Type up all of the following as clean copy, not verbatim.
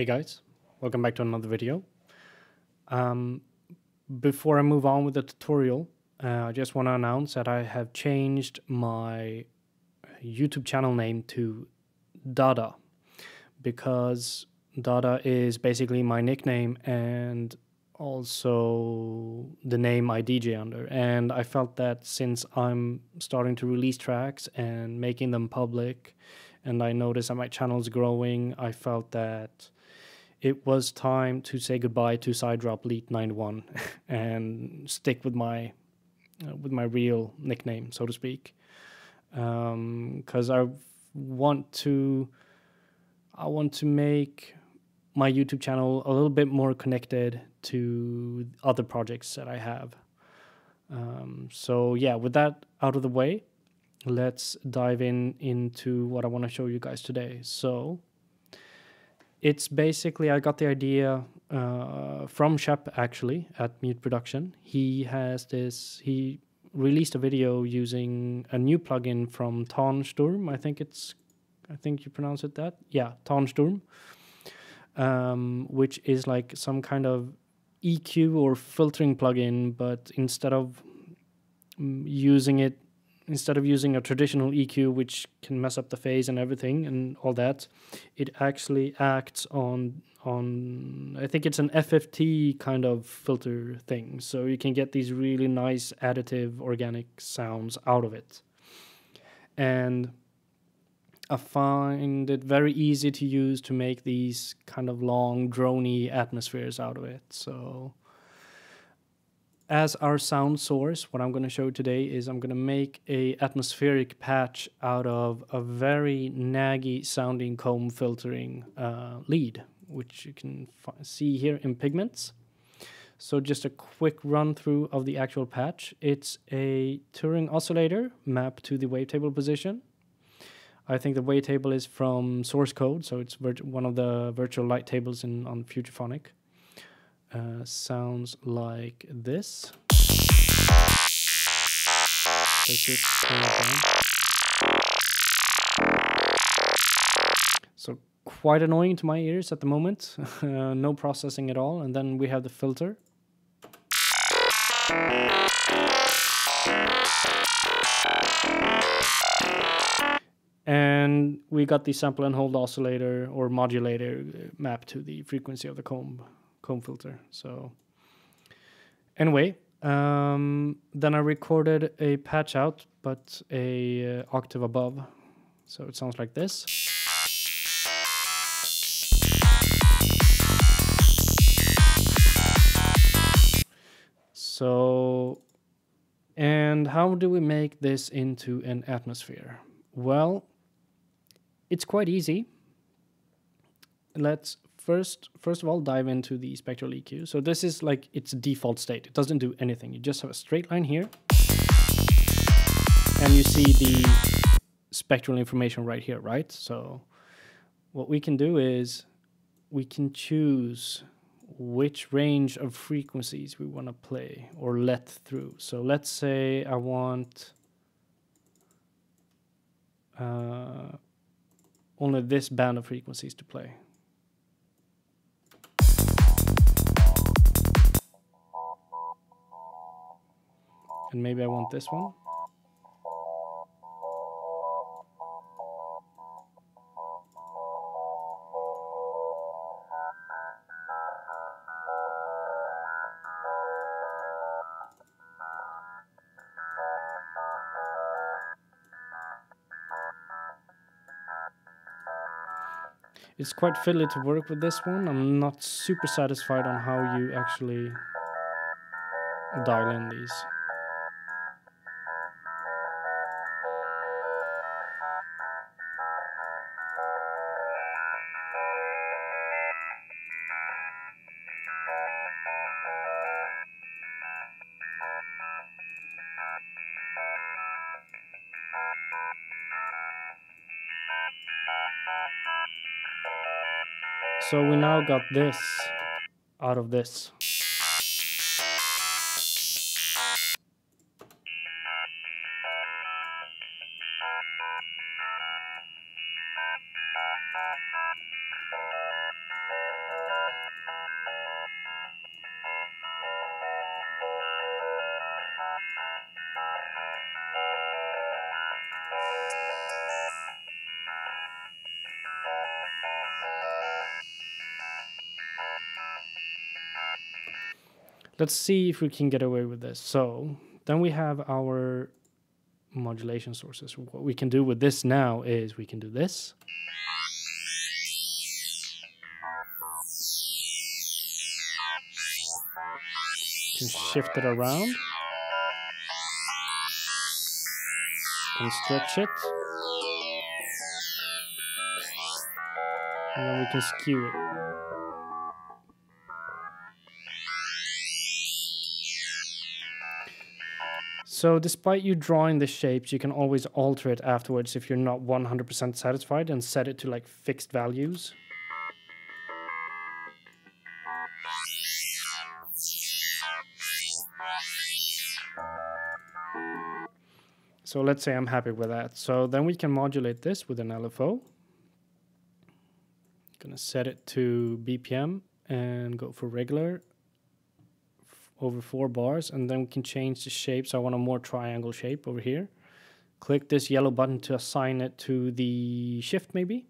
Hey guys, welcome back to another video. Before I move on with the tutorial, I just want to announce that I have changed my YouTube channel name to Dada, because Dada is basically my nickname and also the name I DJ under, and I felt that since I'm starting to release tracks and making them public, and I noticed that my channel's growing, I felt that it was time to say goodbye to PsyDropLeet91 and stick with my real nickname, so to speak, because I want to make my YouTube channel a little bit more connected to other projects that I have. So yeah, with that out of the way, let's dive into what I want to show you guys today. So it's basically, I got the idea from Shep, actually, at Mute Production. He released a video using a new plugin from Tonsturm. I think you pronounce it that. Yeah, Tonsturm. Which is like some kind of EQ or filtering plugin, but instead of using a traditional EQ, which can mess up the phase and everything and all that, it actually acts on I think it's an FFT kind of filter thing, so you can get these really nice additive organic sounds out of it. And I find it very easy to use to make these kind of long, droney atmospheres out of it. So as our sound source, what I'm going to show today is I'm going to make a atmospheric patch out of a very naggy sounding comb filtering lead, which you can see here in Pigments. So just a quick run through of the actual patch. It's a Turing oscillator mapped to the wavetable position. I think the wavetable is from source code, so it's one of the virtual light tables on Futurephonic. Sounds like this. So quite annoying to my ears at the moment, no processing at all. And then we have the filter. And we got the sample and hold oscillator or modulator mapped to the frequency of the comb filter. So anyway, then I recorded a patch out, but a octave above. So it sounds like this. So, and how do we make this into an atmosphere? Well, it's quite easy. Let's first of all dive into the spectral EQ. So this is like its default state. It doesn't do anything. You just have a straight line here, and you see the spectral information right here, right? So what we can do is we can choose which range of frequencies we want to play or let through. So let's say I want only this band of frequencies to play. And maybe I want this one. It's quite fiddly to work with this one. I'm not super satisfied on how you actually dial in these. So we now got this out of this. Let's see if we can get away with this. So then we have our modulation sources. What we can do with this now is we can do this. We can shift it around. And stretch it. And then we can skew it. So despite you drawing the shapes, you can always alter it afterwards if you're not 100% satisfied and set it to like fixed values. So let's say I'm happy with that. So then we can modulate this with an LFO. Gonna set it to BPM and go for regular over 4 bars, and then we can change the shape. So I want a more triangle shape over here. Click this yellow button to assign it to the shift maybe.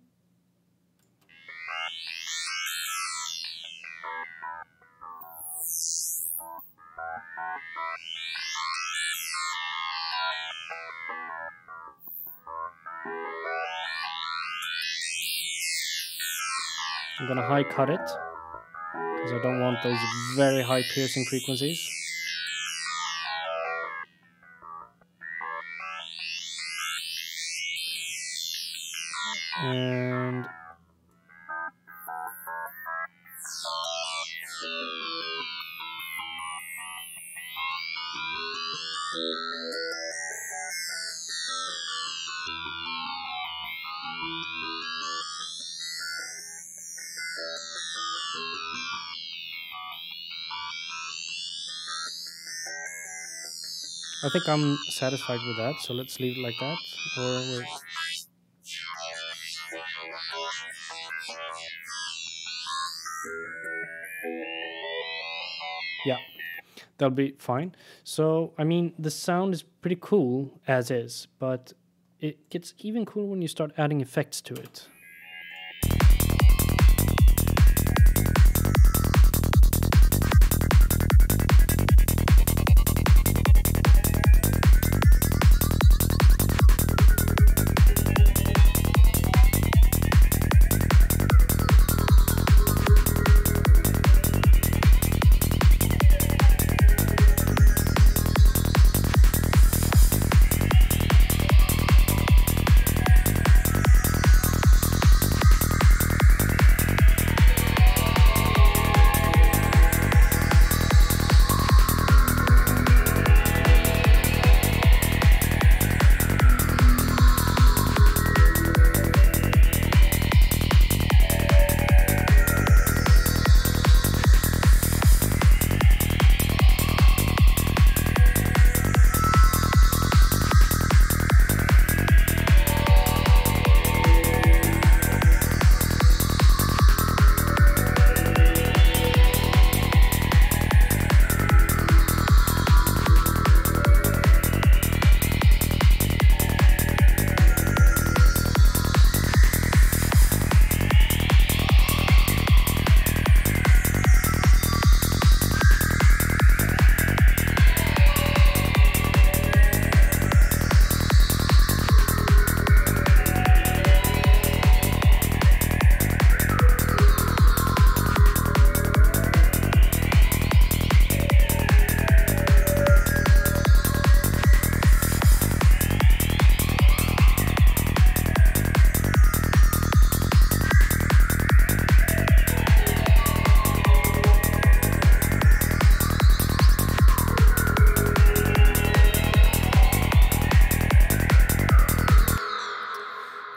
I'm gonna high cut it because I don't want those very high piercing frequencies. And I think I'm satisfied with that, so let's leave it like that. Or wait. Yeah, that'll be fine. So, I mean, the sound is pretty cool as is, but it gets even cooler when you start adding effects to it.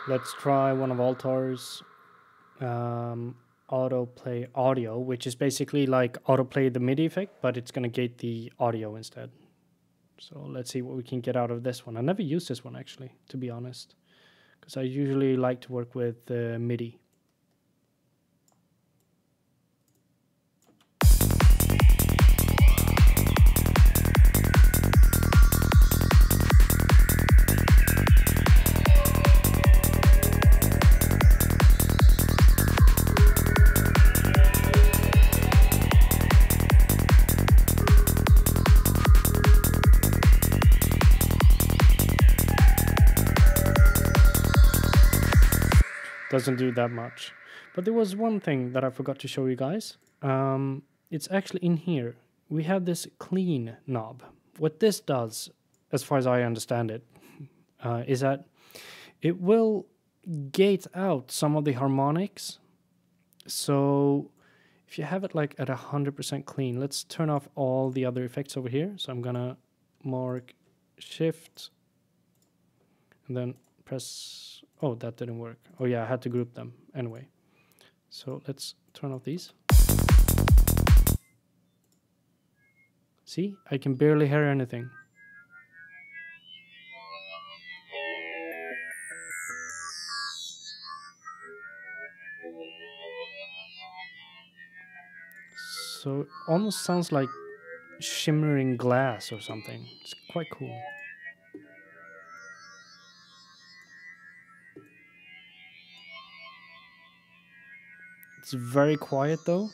Let's try one of Altar's Autoplay Audio, which is basically like Autoplay the MIDI effect, but it's going to gate the audio instead. So let's see what we can get out of this one. I never used this one actually, to be honest, because I usually like to work with MIDI. doesn't do that much. But there was one thing that I forgot to show you guys. It's actually in here. We have this clean knob. What this does, as far as I understand it, is that it will gate out some of the harmonics. So if you have it like at 100% clean, let's turn off all the other effects over here. So I'm gonna mark shift and then press, oh, that didn't work. Oh yeah, I had to group them anyway. So let's turn off these. See, I can barely hear anything. So it almost sounds like shimmering glass or something. It's quite cool. It's very quiet though.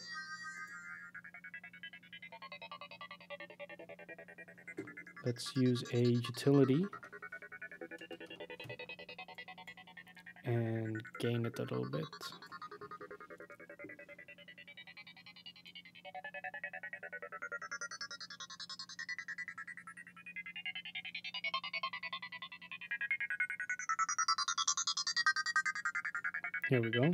Let's use a utility and gain it a little bit. Here we go.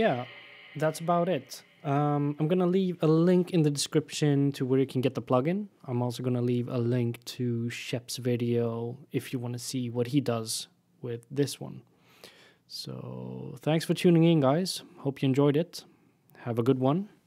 Yeah, that's about it. I'm going to leave a link in the description to where you can get the plugin. I'm also going to leave a link to Shep's video if you want to see what he does with this one. So thanks for tuning in, guys. Hope you enjoyed it. Have a good one.